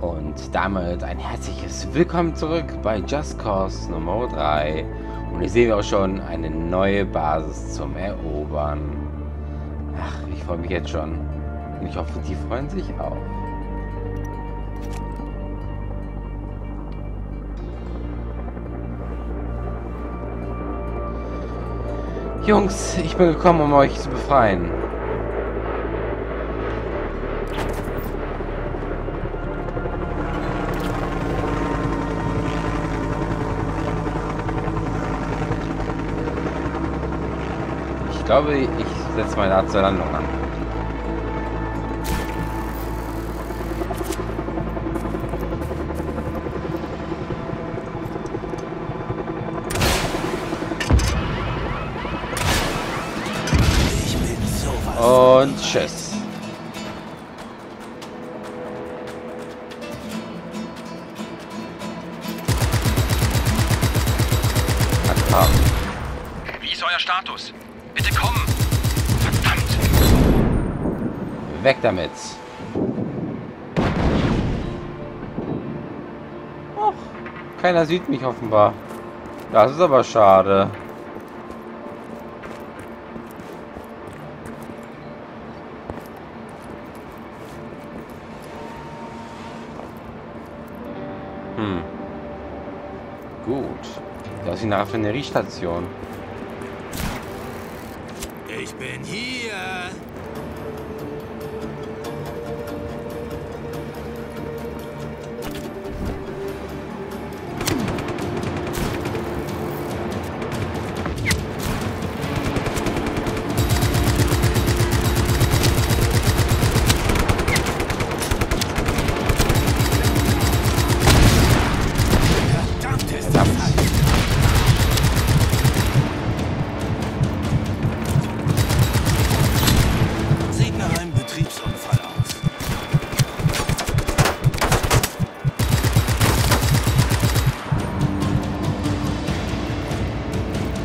Und damit ein herzliches Willkommen zurück bei Just Cause Nummer 3. Und ich sehe auch schon eine neue Basis zum Erobern. Ach, ich freue mich jetzt schon. Und ich hoffe, die freuen sich auch. Jungs, ich bin gekommen, um euch zu befreien. Ich glaube, ich setze meine Art zur Landung an. Und tschüss. Wie ist euer Status? Bitte kommen! Verdammt! Weg damit! Och, keiner sieht mich offenbar. Das ist aber schade. Gut. Das ist die Raffineriestation. Ich bin hier.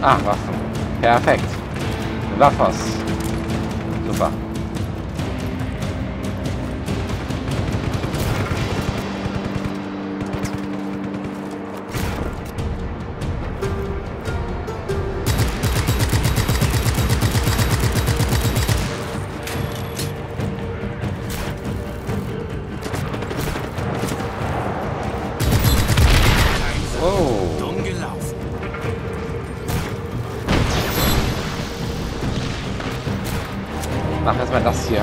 Ah, Waffen. Perfekt. Waffers. Super. Mach erstmal das hier.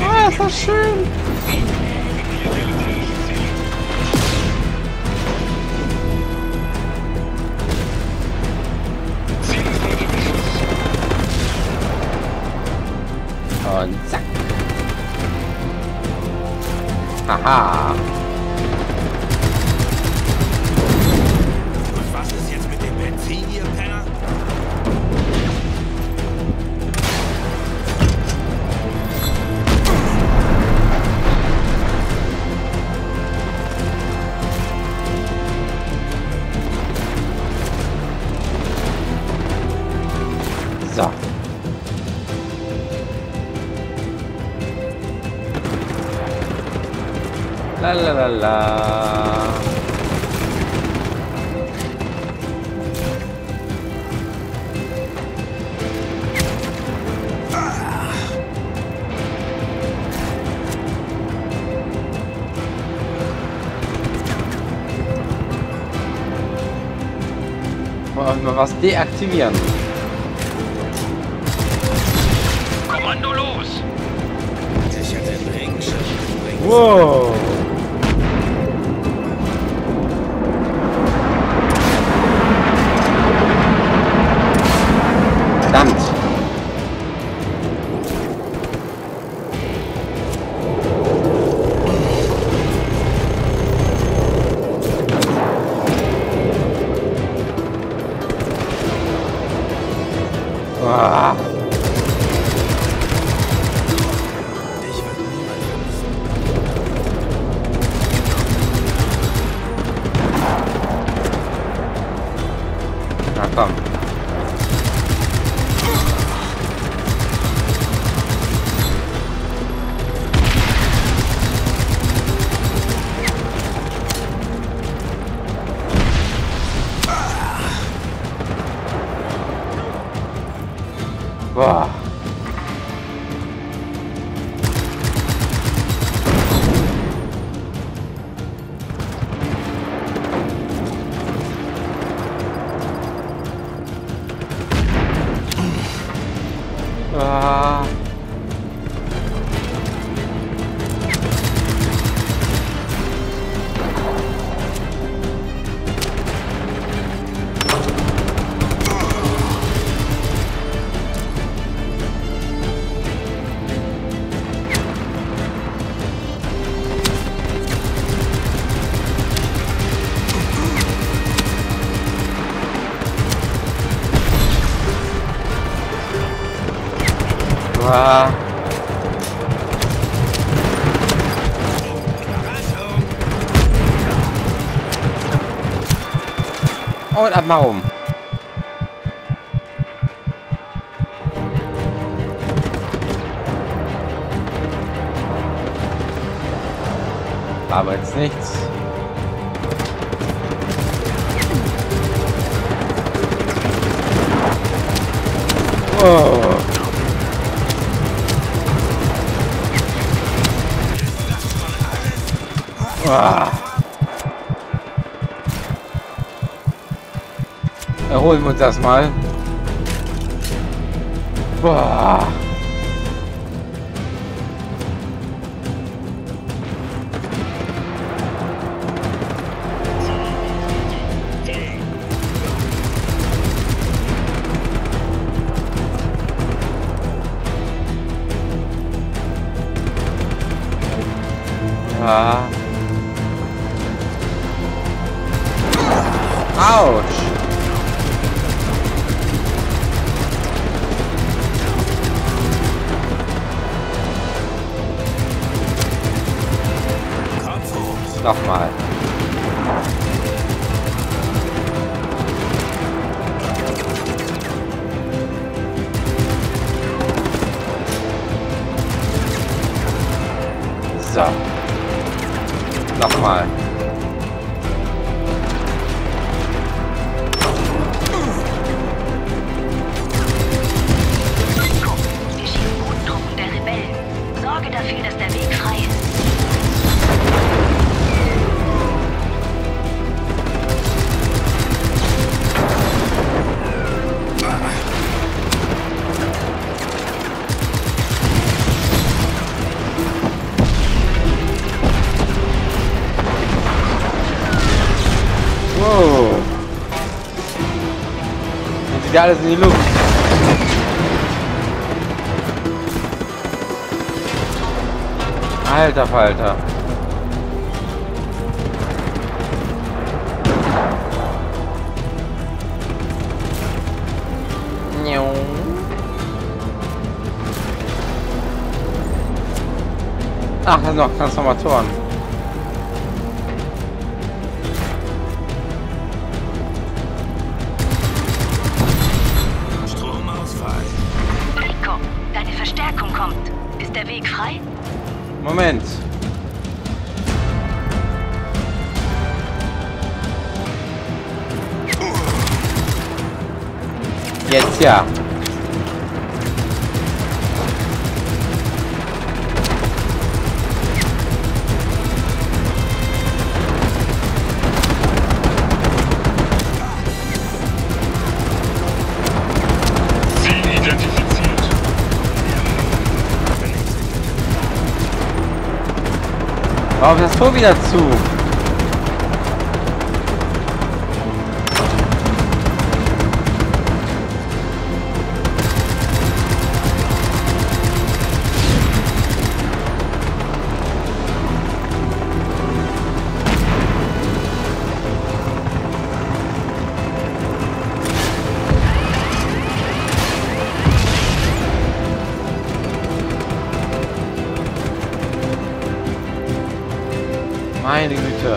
Ah, ist das schön. Und zack. Haha. Und was ist jetzt mit dem Benzin hier, Penner? So. La la la la. Wollen wir was deaktivieren? Kommando los! Sicher den Ring. Wow! Verdammt! Ah. Ah. Und ab mal rum. Aber jetzt nichts. Oh. Ah. Erholen wir uns das mal. Boah. Ah. Ouch. Nochmal. So. Nochmal. Ich bin gut drum der Rebellen. Sorge dafür, dass der Weg frei ist. Ja, das ist in die Luft. Alter Falter. Ach, das sind noch Transformatoren. Moment. Jetzt ja. Oh, das Tor wieder zu. Meine Güte.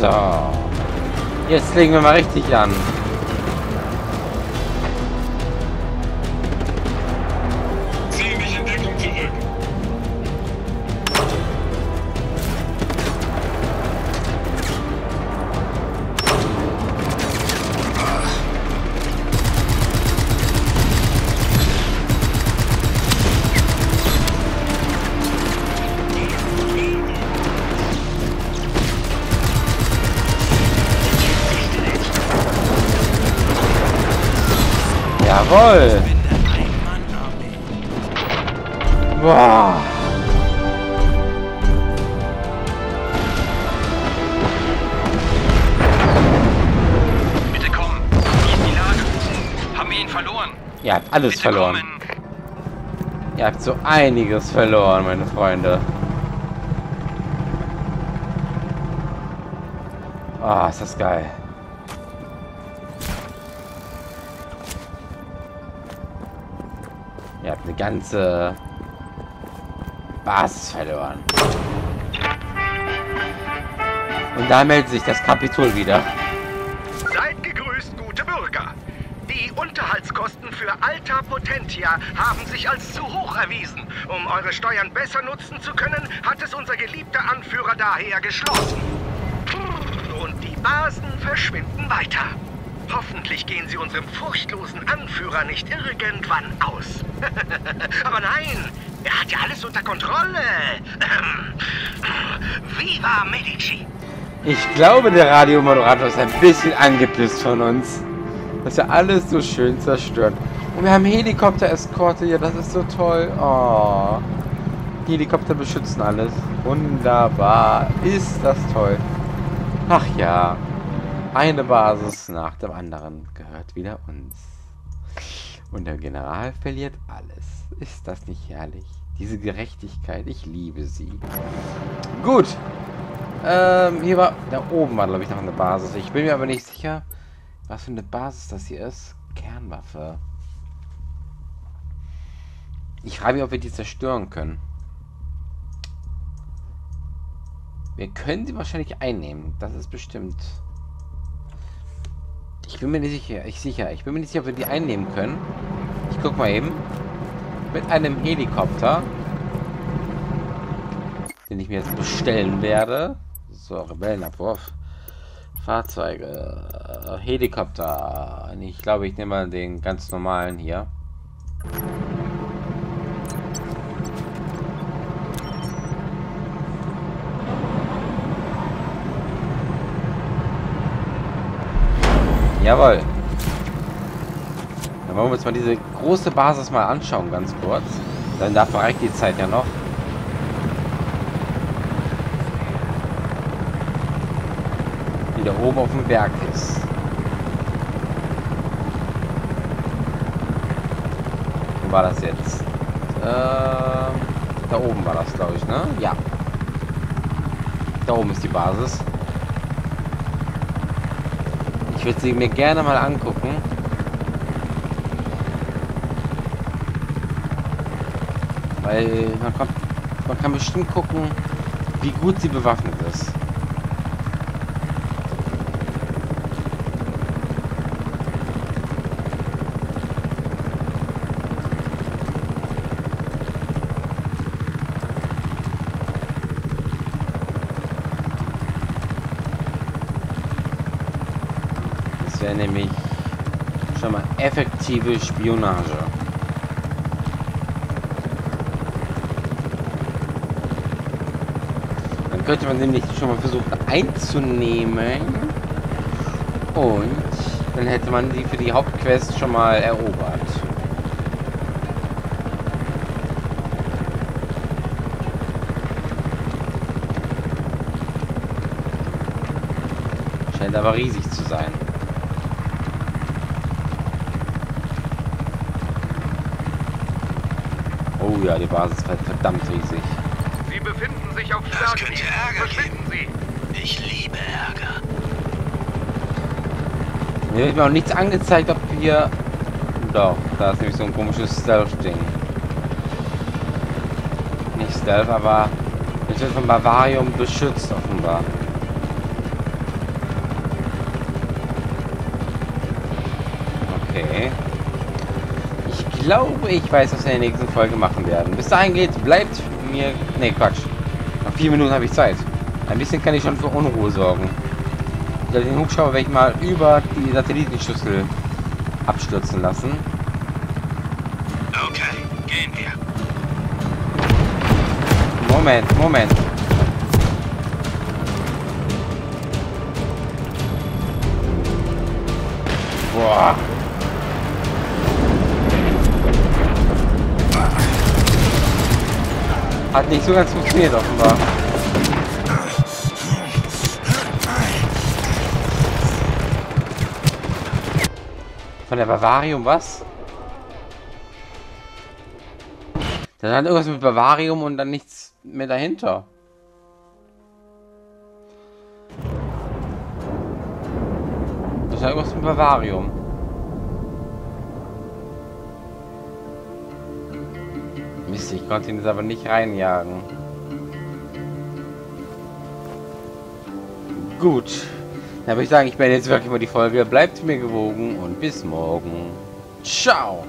So. Jetzt legen wir mal richtig an. Zieh mich in Deckung zurück. Jawohl. Boah. Bitte kommen. Nicht die Lage rufen. Haben wir ihn verloren? Ihr habt alles bitte verloren. Kommen. Ihr habt so einiges verloren, meine Freunde. Ah, ist das geil. Ihr habt eine ganze Basis verloren. Und da meldet sich das Kapitol wieder. Seid gegrüßt, gute Bürger. Die Unterhaltskosten für Alta Potentia haben sich als zu hoch erwiesen. Um eure Steuern besser nutzen zu können, hat es unser geliebter Anführer daher geschlossen. Basen verschwinden weiter. Hoffentlich gehen sie unserem furchtlosen Anführer nicht irgendwann aus. Aber nein, er hat ja alles unter Kontrolle. Viva Medici! Ich glaube, der Radiomoderator ist ein bisschen angepisst von uns, dass er alles so schön zerstört. Und wir haben Helikopter-Eskorte hier, das ist so toll. Oh. Die Helikopter beschützen alles. Wunderbar. Ist das toll. Ach ja, eine Basis nach dem anderen gehört wieder uns. Und der General verliert alles. Ist das nicht herrlich? Diese Gerechtigkeit, ich liebe sie. Gut. Hier war, da oben war, glaube ich, noch eine Basis. Ich bin mir aber nicht sicher, was für eine Basis das hier ist. Kernwaffe. Ich frage mich, ob wir die zerstören können. Wir können sie wahrscheinlich einnehmen. Das ist bestimmt. Ich bin mir nicht sicher. Ich bin mir nicht sicher, ob wir die einnehmen können. Ich guck mal eben. Mit einem Helikopter. Den ich mir jetzt bestellen werde. So, Rebellenabwurf. Fahrzeuge. Helikopter. Ich glaube, ich nehme mal den ganz normalen hier. Jawohl. Dann wollen wir uns mal diese große Basis mal anschauen, ganz kurz. Denn dafür reicht die Zeit ja noch. Die da oben auf dem Berg ist. Wo war das jetzt? Da oben war das, glaube ich, ne? Ja. Da oben ist die Basis. Ich würde sie mir gerne mal angucken. Weil man kann bestimmt gucken, wie gut sie bewaffnet ist. Nämlich schon mal effektive Spionage. Dann könnte man nämlich schon mal versuchen einzunehmen und dann hätte man die für die Hauptquest schon mal erobert. Scheint aber riesig zu sein. Oh ja, die Basis ist verdammt riesig. Sie befinden sich auf Stark. Das könnte Ärger geben. Sie. Ich liebe Ärger. Mir wird mir auch nichts angezeigt, ob wir... Doch, da ist nämlich so ein komisches Stealth-Ding. Nicht Stealth, aber... Es wird von Bavarium beschützt, offenbar. Okay. Ich glaube, ich weiß, was wir in der nächsten Folge machen werden. Bis dahin geht, bleibt mir... Ne, Quatsch. Noch 4 Minuten habe ich Zeit. Ein bisschen kann ich schon für Unruhe sorgen. Den Hubschrauber werde ich mal über die Satellitenschüssel abstürzen lassen. Okay, gehen wir. Moment, Moment. Boah. Hat nicht so ganz funktioniert offenbar. Von der Bavarium was? Da stand irgendwas mit Bavarium und dann nichts mehr dahinter. Das war irgendwas mit Bavarium. Mist, ich konnte ihn jetzt aber nicht reinjagen. Gut. Dann würde ich sagen, ich beende jetzt wirklich mal die Folge. Bleibt mir gewogen und bis morgen. Ciao!